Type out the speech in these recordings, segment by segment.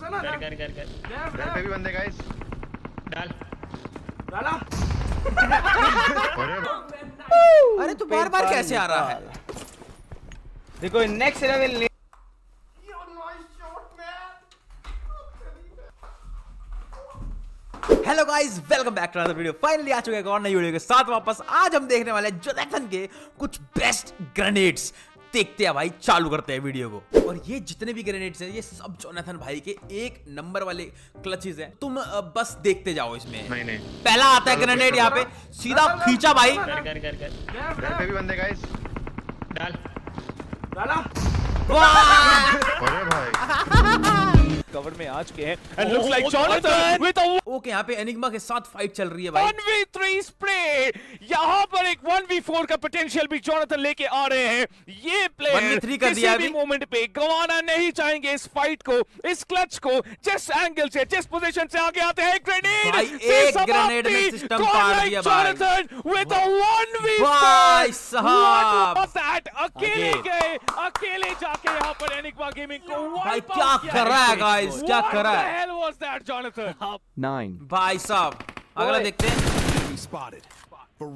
कर कर कर कर घर पे भी बंदे गाइस डाल डाला। अरे तू बार-बार कैसे आ रहा है? देखो next level hello guys welcome back to another video. Finally आ चुके हैं एक और नई वीडियो के साथ वापस। आज हम देखने वाले हैं जोनाथन के कुछ बेस्ट ग्रेनेड्स। देखते हैं भाई, चालू करते हैं वीडियो को। और ये जितने भी ग्रेनेड्स हैं ये सब जोनाथन भाई के एक नंबर वाले क्लचेस हैं। तुम बस देखते जाओ इसमें। नहीं नहीं, पहला आता है ग्रेनेड, यहाँ पे सीधा खींचा भाई। घर पे भी बंदे गाइस डाल डाला। अरे भाई कवर में आ चुके हैं and looks like Jonathan with okay. यहाँ पे एनिग्मा के साथ फाइट चल रही है भाई। 1v3 स्प्रे, यहाँ पर एक 1v4 का पोटेंशियल भी जोनाथन लेके आ रहे हैं। ये प्लेयर किसी भी मोमेंट पे गंवाना नहीं चाहेंगे इस फाइट को, इस क्लच को। जिस एंगल से, जिस पोजीशन से आगे आते हैं, एक ग्रेनेड में सिस्टम पार किया भाई जोनाथन विद अ 1v4। भाई साहब अकेले जाके यहाँ पर एनिग्मा गेमिंग को भाई क्या कर रहा है गाइस, क्या कर रहा है? What the hell was that Jonathan? Nine. भाई साहब अगला देखते हैं।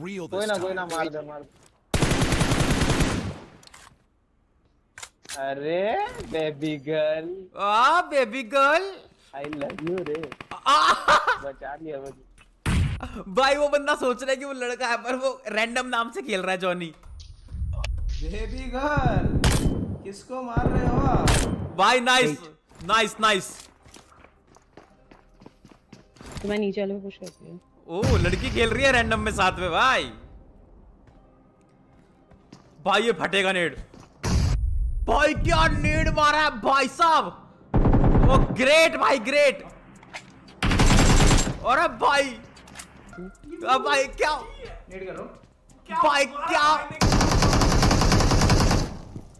कोई ना मार। अरे baby girl I love you रे, बचा लिया भाई। वो बंदा सोच रहा है कि वो लड़का है पर वो रैंडम नाम से खेल रहा है जॉनी। बेबी गर्ल किसको मार रहे हो आप भाई? नाइस तो मैं नीचे वाले पुश करती हूँ। ओ लड़की खेल रही है रैंडम में साथ में भाई ये फटेगा नेड भाई। क्या नेड मारा है भाई साहब। ओ ग्रेट भाई ग्रेट। और अब भाई क्या नेड करो भाई क्या।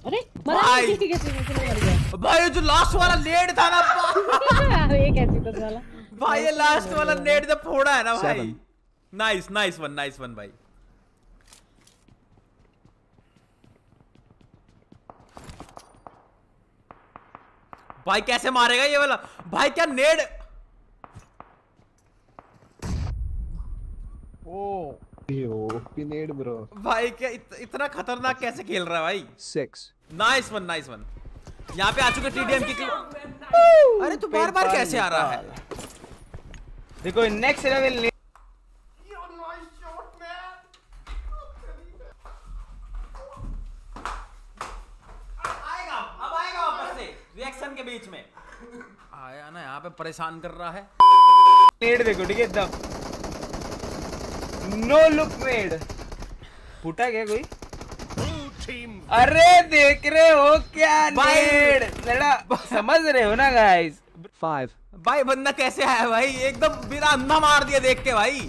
अरे भाई जो लास्ट वाला नेड था ना भाई ये लास्ट वाला नेड तो फोड़ा है ना भाई। नाइस वन भाई। भाई कैसे मारेगा ये वाला भाई? क्या नेड नेड ब्रो भाई। क्या इतना खतरनाक कैसे खेल रहा है भाई? 6 नाइस वन। यहाँ पे आ चुके टीडीएम की। अरे तू बार-बार कैसे आ रहा है? देखो नेक्स्ट लेवल। अब आएगा वापस से रिएक्शन के बीच में आया ना। यहाँ पे परेशान कर रहा है। नेड देखो ठीक है एकदम नो लुक नेड। फूटा क्या कोई? अरे देख रहे हो क्या नेड लड़ा, समझ रहे हो ना गाइस? 5 भाई बंदा कैसे आया भाई एकदम बिना अंधा मार दिया देख के भाई।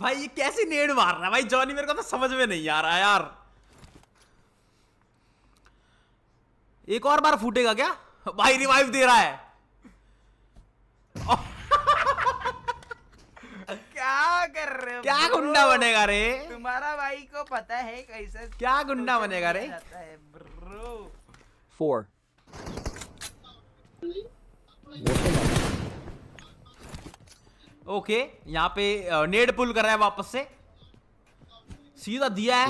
भाई ये कैसे नेड मार रहा है भाई जॉनी? मेरे को तो समझ में नहीं आ रहा यार। एक और बार फूटेगा क्या भाई? रिवाइव दे रहा है क्या कर रहे हो? क्या गुंडा बनेगा रे तुम्हारा? भाई को पता है कैसे क्या गुंडा बनेगा रे ब्रो। 4 ओके। यहाँ पे नेड पुल कर रहा है वापस से, सीधा दिया है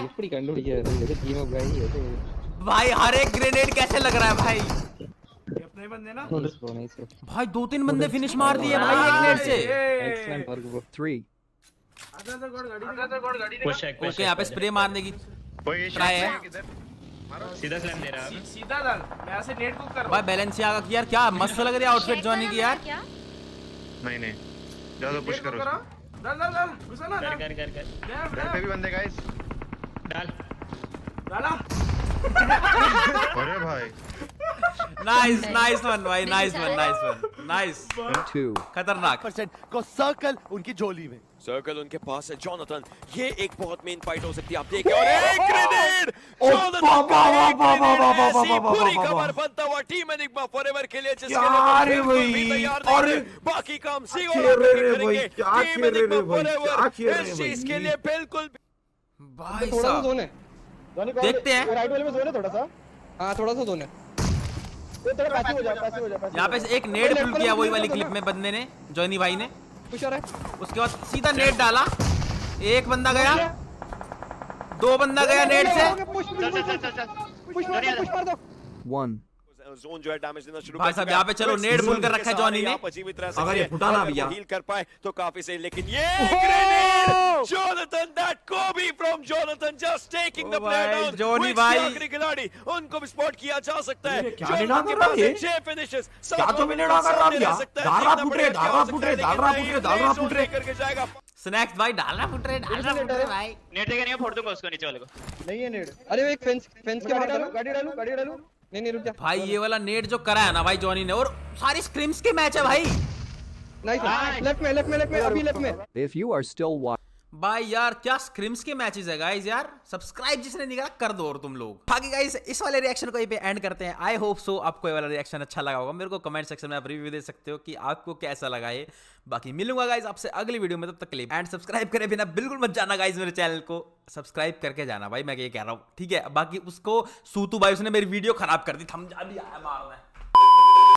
भाई। हर एक ग्रेनेड कैसे लग रहा है भाई? नहीं बंदे ना भाई 2-3 बंदे फिनिश मार दिए भाई एक नेट से। Excellent work bro. 3 आधा तो गड़ गाड़ी ओके। यहां पे स्प्रे मारने की ट्राई है। सीधा स्लैम दे रहा है, सीधा डाल। मैं ऐसे नेट कुक कर रहा हूं भाई। बैलेंसिया का यार क्या मस्त लग रही है आउटफिट जॉनी की यार। नहीं ज्यादा पुश करो। डाल घुसा ना कर। घर पे भी बंदे गाइस डाल डाला। अरे भाई नाइस खतरनाक को सर्कल उनकी झोली में, सर्कल उनके पास है जॉनथन, ये एक बहुत मेन फाइट हो सकती है। आप देखिए और एक ग्रेनेड पूरी खबर बनता हुआ टीम एनिग्मा फॉरएवर के लिए, जिसके बाकी काम चीज के लिए बिल्कुल। भाई साहब देखते हैं राइट वाले में जोन है थोड़ा सा, हाँ थोड़ा सा जोन है, यहाँ पे एक नेट पुल किया वही वाली क्लिप में बंदे ने, जॉनी भाई ने, उसके बाद सीधा नेट डाला, एक बंदा गया, दो बंदा गया नेट से, जोन जो है डैमेज देना शुरू। भाई साहब यहाँ पे चलो नेट पुल कर रखा है जॉनी ने, अगर ये फुटा ना भैया हील कर पाए तो काफी सही, लेकिन ये ग्रेनेड जॉनथन दैट कोबी from Jonathan just taking the player down. Johnny भाई आखिरी खिलाड़ी, उनको भी स्पॉट किया जा सकता है। जॉनथन के पास 6 फिनिशेस, क्या तो मिनट आ कर रहा भैया, डाल रहा फुट रे करके जाएगा स्नैक्स। भाई डाल रहा फुट रे भाई, नेट देगा नहीं, फोड़ दूंगा उसको नीचे वाले को, नहीं है नेट। अरे वो एक फेंस के बाहर गाड़ी डालू नहीं रुक जा भाई। ये वाला नेट जो करा है ना भाई जॉनी ने, और सारी स्क्रिम्स के मैच है भाई। लेफ्ट में अभी लेफ्ट में। If you are still watching भाई यार क्या स्क्रिम्स के मैचेस है गाइस यार। सब्सक्राइब जिसने नहीं करा कर दो, और तुम लोग बाकी गाइस इस वाले रिएक्शन को यहीं पे एंड करते हैं। आई होप सो आपको ये वाला रिएक्शन अच्छा लगा होगा। मेरे को कमेंट सेक्शन में आप रिव्यू दे सकते हो कि आपको कैसा लगा है। बाकी मिलूंगा गाइस आपसे अगली वीडियो में, तब तक के लिए एंड सब्सक्राइब करे बिना बिल्कुल मत जाना गाइस, मेरे चैनल को सब्सक्राइब करके जाना भाई, मैं ये कह रहा हूँ ठीक है। बाकी उसको सूतू भाई उसने मेरी वीडियो खराब कर दी, थम्स अप भी आया मारना।